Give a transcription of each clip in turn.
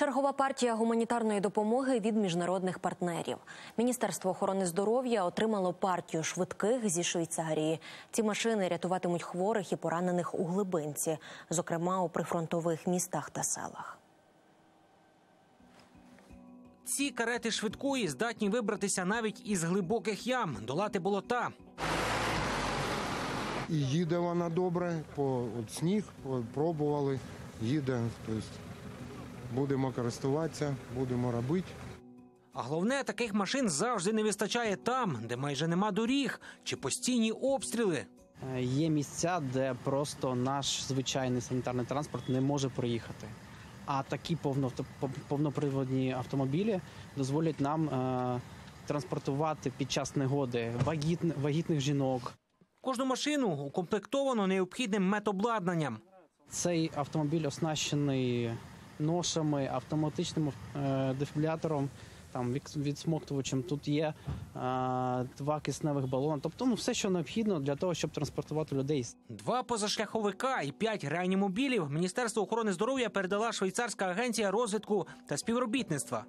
Чергова партія гуманітарної допомоги від міжнародних партнерів. Міністерство охорони здоров'я отримало партію швидких зі Швейцарії. Ці машини рятуватимуть хворих і поранених у глибинці, зокрема у прифронтових містах та селах. Ці карети швидкої здатні вибратися навіть із глибоких ям, долати болота. І їде вона добре, сніг пробували, їде. Будемо користуватися, будемо робити. А головне, таких машин завжди не вистачає там, де майже нема доріг чи постійні обстріли. Є місця, де просто наш звичайний санітарний транспорт не може проїхати. А такі повноприводні автомобілі дозволять нам транспортувати під час негоди вагітних жінок. Кожну машину укомплектовано необхідним медобладнанням. Цей автомобіль оснащений ношами, автоматичним дефібрилятором, відсмоктувачем. Тут є 2 кисневих балони. Тобто все, що необхідно для того, щоб транспортувати людей. 2 позашляховика і 5 реанімобілів Міністерство охорони здоров'я передала Швейцарська агенція розвитку та співробітництва.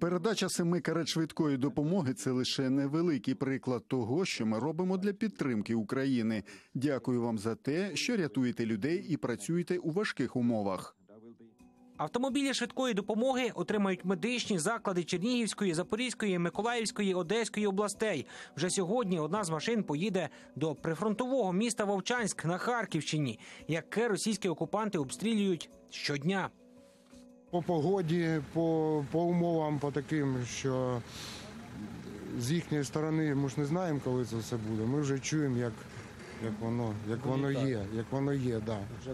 Передача 7 карет швидкої допомоги – це лише невеликий приклад того, що ми робимо для підтримки України. Дякую вам за те, що рятуєте людей і працюєте у важких умовах. Автомобілі швидкої допомоги отримають медичні заклади Чернігівської, Запорізької, Миколаївської, Одеської областей. Вже сьогодні одна з машин поїде до прифронтового міста Вовчанськ на Харківщині, яке російські окупанти обстрілюють щодня. По погоді, по умовам, по таким, що з їхньої сторони, ми ж не знаємо, коли це все буде, ми вже чуємо, як воно є.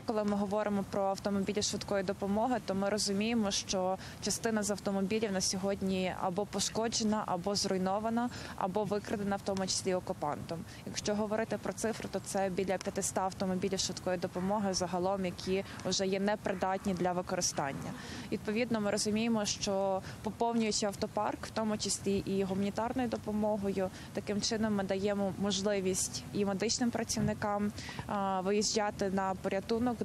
Коли ми говоримо про автомобілі швидкої допомоги, то ми розуміємо, що частина з автомобілів на сьогодні або пошкоджена, або зруйнована, або викрадена, в тому числі окупантом. Якщо говорити про цифру, то це біля 500 автомобілів швидкої допомоги загалом, які вже є непридатні для використання. Відповідно, ми розуміємо, що поповнюючи автопарк, в тому числі і гуманітарною допомогою, таким чином ми даємо можливість і медичним працівникам, виїжджати на порятунок.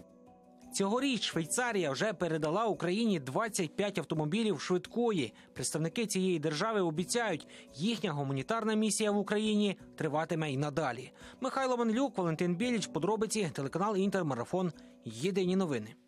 Цьогоріч Швейцарія вже передала Україні 25 автомобілів швидкої. Представники цієї держави обіцяють, їхня гуманітарна місія в Україні триватиме і надалі. Михайло Манилюк, Валентин Біліч, подробиці, телеканал «Інтермарафон», єдині новини.